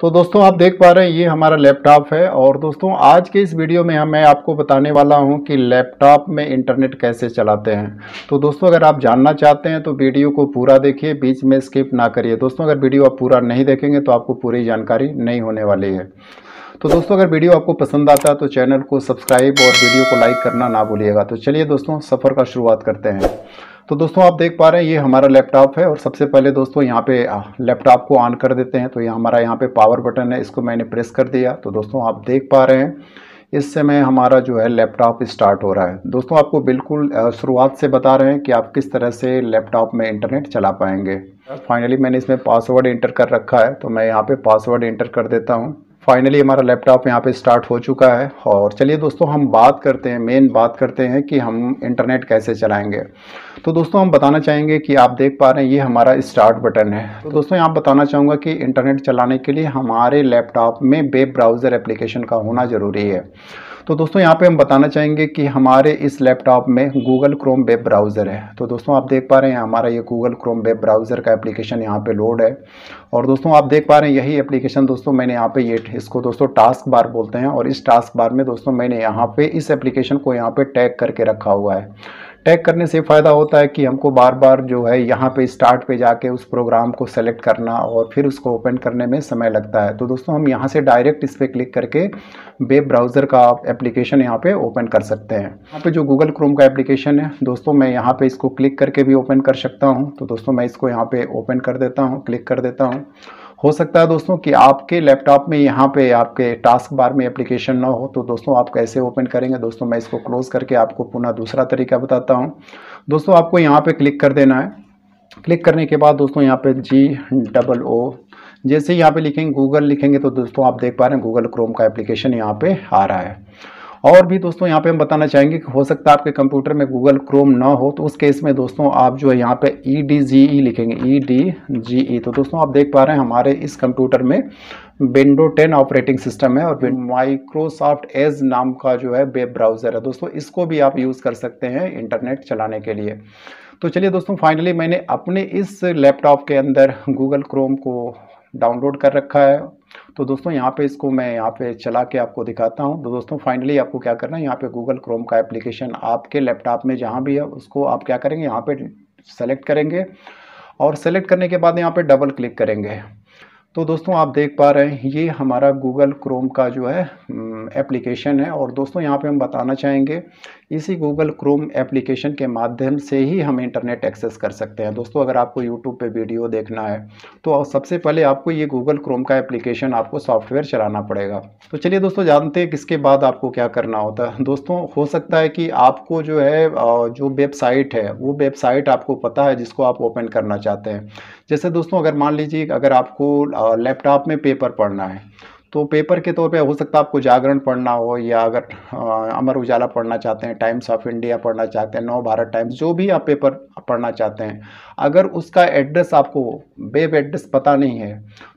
तो दोस्तों आप देख पा रहे हैं ये हमारा लैपटॉप है। और दोस्तों आज के इस वीडियो में मैं आपको बताने वाला हूं कि लैपटॉप में इंटरनेट कैसे चलाते हैं। तो दोस्तों अगर आप जानना चाहते हैं तो वीडियो को पूरा देखिए, बीच में स्किप ना करिए। दोस्तों अगर वीडियो आप पूरा नहीं देखेंगे तो आपको पूरी जानकारी नहीं होने वाली है। तो दोस्तों अगर वीडियो आपको पसंद आता है तो चैनल को सब्सक्राइब और वीडियो को लाइक करना ना भूलिएगा। तो चलिए दोस्तों सफ़र का शुरुआत करते हैं। तो दोस्तों आप देख पा रहे हैं ये हमारा लैपटॉप है। और सबसे पहले दोस्तों यहाँ पे लैपटॉप को ऑन कर देते हैं। तो ये हमारा यहाँ पे पावर बटन है, इसको मैंने प्रेस कर दिया। तो दोस्तों आप देख पा रहे हैं इस समय हमारा जो है लैपटॉप स्टार्ट हो रहा है। दोस्तों आपको बिल्कुल शुरुआत से बता रहे हैं कि आप किस तरह से लैपटॉप में इंटरनेट चला पाएंगे। फाइनली मैंने इसमें पासवर्ड एंटर कर रखा है तो मैं यहाँ पे पासवर्ड एंटर कर देता हूँ। फाइनली हमारा लैपटॉप यहाँ पे स्टार्ट हो चुका है। और चलिए दोस्तों हम बात करते हैं, मेन बात करते हैं कि हम इंटरनेट कैसे चलाएंगे। तो दोस्तों हम बताना चाहेंगे कि आप देख पा रहे हैं ये हमारा स्टार्ट बटन है। तो दोस्तों यहाँ बताना चाहूँगा कि इंटरनेट चलाने के लिए हमारे लैपटॉप में वेब ब्राउज़र एप्लीकेशन का होना ज़रूरी है। तो दोस्तों यहाँ पे हम बताना चाहेंगे कि हमारे इस लैपटॉप में गूगल क्रोम वेब ब्राउज़र है। तो दोस्तों आप देख पा रहे हैं हमारा ये गूगल क्रोम वेब ब्राउज़र का एप्लीकेशन यहाँ पे लोड है। और दोस्तों आप देख पा रहे हैं यही एप्लीकेशन दोस्तों मैंने यहाँ पे ये इसको दोस्तों टास्क बार बोलते हैं। और इस टास्क बार में दोस्तों मैंने यहाँ पे इस एप्लीकेशन को यहाँ पे टैग करके रखा हुआ है। टैग करने से फ़ायदा होता है कि हमको बार बार जो है यहाँ पे स्टार्ट पे जाके उस प्रोग्राम को सेलेक्ट करना और फिर उसको ओपन करने में समय लगता है। तो दोस्तों हम यहाँ से डायरेक्ट इस पर क्लिक करके वेब ब्राउज़र का एप्लीकेशन यहाँ पे ओपन कर सकते हैं। यहाँ पे जो गूगल क्रोम का एप्लीकेशन है दोस्तों मैं यहाँ पे इसको क्लिक करके भी ओपन कर सकता हूँ। तो दोस्तों मैं इसको यहाँ पे ओपन कर देता हूँ, क्लिक कर देता हूँ। हो सकता है दोस्तों कि आपके लैपटॉप में यहाँ पे आपके टास्क बार में एप्लीकेशन ना हो, तो दोस्तों आप कैसे ओपन करेंगे। दोस्तों मैं इसको क्लोज़ करके आपको पुनः दूसरा तरीका बताता हूँ। दोस्तों आपको यहाँ पे क्लिक कर देना है। क्लिक करने के बाद दोस्तों यहाँ पे GOO जैसे ही यहाँ पे लिखेंगे, गूगल लिखेंगे, तो दोस्तों आप देख पा रहे हैं गूगल क्रोम का एप्लीकेशन यहाँ पे आ रहा है। और भी दोस्तों यहाँ पे हम बताना चाहेंगे कि हो सकता है आपके कंप्यूटर में गूगल क्रोम ना हो, तो उस केस में दोस्तों आप जो है यहाँ पे EDGE लिखेंगे, EDGE। तो दोस्तों आप देख पा रहे हैं हमारे इस कंप्यूटर में विंडो 10 ऑपरेटिंग सिस्टम है और माइक्रोसॉफ्ट एज नाम का जो है वेब ब्राउज़र है। दोस्तों इसको भी आप यूज़ कर सकते हैं इंटरनेट चलाने के लिए। तो चलिए दोस्तों फाइनली मैंने अपने इस लैपटॉप के अंदर गूगल क्रोम को डाउनलोड कर रखा है। तो दोस्तों यहाँ पे इसको मैं यहाँ पे चला के आपको दिखाता हूँ। तो दोस्तों फाइनली आपको क्या करना है, यहाँ पे गूगल क्रोम का एप्लीकेशन आपके लैपटॉप में जहाँ भी है उसको आप क्या करेंगे, यहाँ पे सेलेक्ट करेंगे। और सेलेक्ट करने के बाद यहाँ पे डबल क्लिक करेंगे। तो दोस्तों आप देख पा रहे हैं ये हमारा गूगल क्रोम का जो है एप्लीकेशन है। और दोस्तों यहाँ पे हम बताना चाहेंगे इसी गूगल क्रोम एप्लीकेशन के माध्यम से ही हम इंटरनेट एक्सेस कर सकते हैं। दोस्तों अगर आपको यूट्यूब पे वीडियो देखना है तो सबसे पहले आपको ये गूगल क्रोम का एप्लीकेशन, आपको सॉफ्टवेयर चलाना पड़ेगा। तो चलिए दोस्तों जानते हैं किसके बाद आपको क्या करना होता है। दोस्तों हो सकता है कि आपको जो है जो वेबसाइट है वो वेबसाइट आपको पता है जिसको आप ओपन करना चाहते हैं। जैसे दोस्तों अगर मान लीजिए अगर आपको लैपटॉप में पेपर पढ़ना है तो पेपर के तौर पे हो सकता है आपको जागरण पढ़ना हो, या अगर अमर उजाला पढ़ना चाहते हैं, टाइम्स ऑफ इंडिया पढ़ना चाहते हैं, नवभारत टाइम्स, जो भी आप पेपर पढ़ना चाहते हैं, अगर उसका एड्रेस आपको वेब एड्रेस पता नहीं है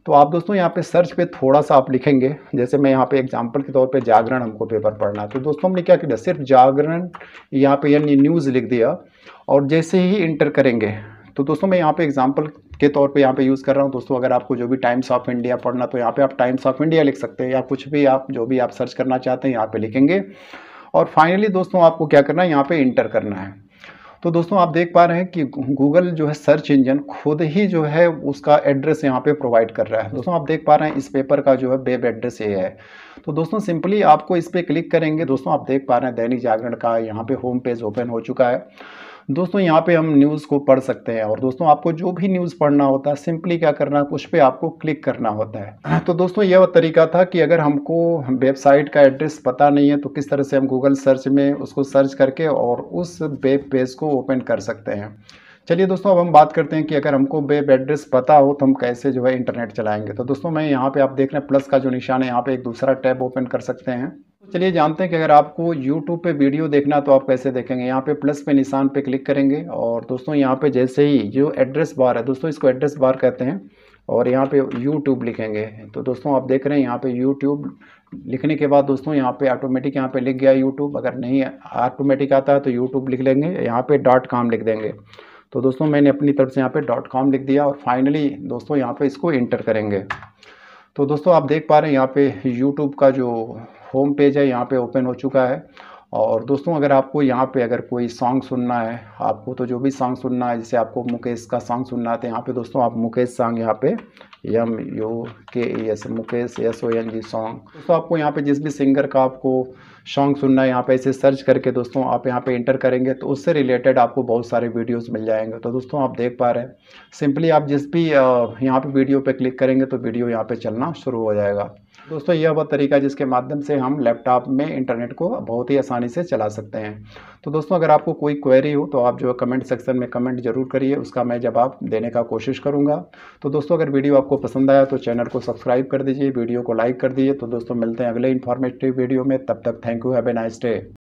तो आप दोस्तों यहाँ पे सर्च पे थोड़ा सा आप लिखेंगे। जैसे मैं यहाँ पे एग्जांपल के तौर पे जागरण हमको पेपर पढ़ना है, तो दोस्तों हमने क्या किया, सिर्फ जागरण यहाँ पे यानी न्यूज़ लिख दिया। और जैसे ही इंटर करेंगे तो दोस्तों मैं यहाँ पे एग्जांपल के तौर पे यहाँ पे यूज़ कर रहा हूँ। दोस्तों अगर आपको जो भी टाइम्स ऑफ इंडिया पढ़ना तो यहाँ पे आप टाइम्स ऑफ इंडिया लिख सकते हैं, या कुछ भी आप जो भी आप सर्च करना चाहते हैं यहाँ पे लिखेंगे। और फाइनली दोस्तों आपको क्या करना है, यहाँ पे इंटर करना है। तो दोस्तों आप देख पा रहे हैं कि गूगल जो है सर्च इंजन खुद ही जो है उसका एड्रेस यहाँ पे प्रोवाइड कर रहा है। दोस्तों आप देख पा रहे हैं इस पेपर का जो है वेब एड्रेस ये है। तो दोस्तों सिंपली आपको इस पर क्लिक करेंगे। दोस्तों आप देख पा रहे हैं दैनिक जागरण का यहाँ पे होम पेज ओपन हो चुका है। दोस्तों यहाँ पे हम न्यूज़ को पढ़ सकते हैं। और दोस्तों आपको जो भी न्यूज़ पढ़ना होता है सिंपली क्या करना है, उस पे आपको क्लिक करना होता है। तो दोस्तों यह तरीका था कि अगर हमको वेबसाइट का एड्रेस पता नहीं है तो किस तरह से हम गूगल सर्च में उसको सर्च करके और उस वेब पेज को ओपन कर सकते हैं। चलिए दोस्तों अब हम बात करते हैं कि अगर हमको वेब एड्रेस पता हो तो हम कैसे जो है इंटरनेट चलाएंगे। तो दोस्तों मैं यहाँ पे आप देख रहे हैं प्लस का जो निशान है यहाँ पे एक दूसरा टैब ओपन कर सकते हैं। तो चलिए जानते हैं कि अगर आपको YouTube पे वीडियो देखना तो आप कैसे देखेंगे। यहाँ पे प्लस पे निशान पे क्लिक करेंगे। और दोस्तों यहाँ पे जैसे ही जो एड्रेस बार है, दोस्तों इसको एड्रेस बार कहते हैं, और यहाँ पे YouTube लिखेंगे। तो दोस्तों आप देख रहे हैं यहाँ पे YouTube लिखने के बाद दोस्तों यहाँ पे ऑटोमेटिक यहाँ पे लिख गया YouTube। अगर नहीं ऑटोमेटिक आता है तो YouTube लिख लेंगे, यहाँ पे .com लिख देंगे। तो दोस्तों मैंने अपनी तरफ से यहाँ पे .com लिख दिया। और फाइनली दोस्तों यहाँ पे इसको इंटर करेंगे। तो दोस्तों आप देख पा रहे हैं यहाँ पे YouTube का जो होम पेज है यहाँ पे ओपन हो चुका है। और दोस्तों अगर आपको यहाँ पे अगर कोई सॉन्ग सुनना है आपको, तो जो भी सॉन्ग सुनना है, जैसे आपको मुकेश का सॉन्ग सुनना है तो यहाँ पे दोस्तों आप मुकेश सॉन्ग यहाँ पे MUKES मुकेश SONG सॉन्ग, दोस्तों आपको यहाँ पे जिस भी सिंगर का आपको सॉन्ग सुनना है यहाँ पे इसे सर्च करके दोस्तों आप यहाँ पे इंटर करेंगे तो उससे रिलेटेड आपको बहुत सारे वीडियोस मिल जाएंगे। तो दोस्तों आप देख पा रहे हैं सिंपली आप जिस भी यहाँ पे वीडियो पे क्लिक करेंगे तो वीडियो यहाँ पे चलना शुरू हो जाएगा। दोस्तों यह वह तरीका है जिसके माध्यम से हम लैपटॉप में इंटरनेट को बहुत ही आसानी से चला सकते हैं। तो दोस्तों अगर आपको कोई क्वेरी हो तो आप जो कमेंट सेक्शन में कमेंट जरूर करिए, उसका मैं जवाब देने का कोशिश करूँगा। तो दोस्तों अगर वीडियो आपको पसंद आया तो चैनल को सब्सक्राइब कर दीजिए, वीडियो को लाइक कर दीजिए। तो दोस्तों मिलते हैं अगले इन्फॉर्मेटिव वीडियो में, तब तक thank you, have a nice day.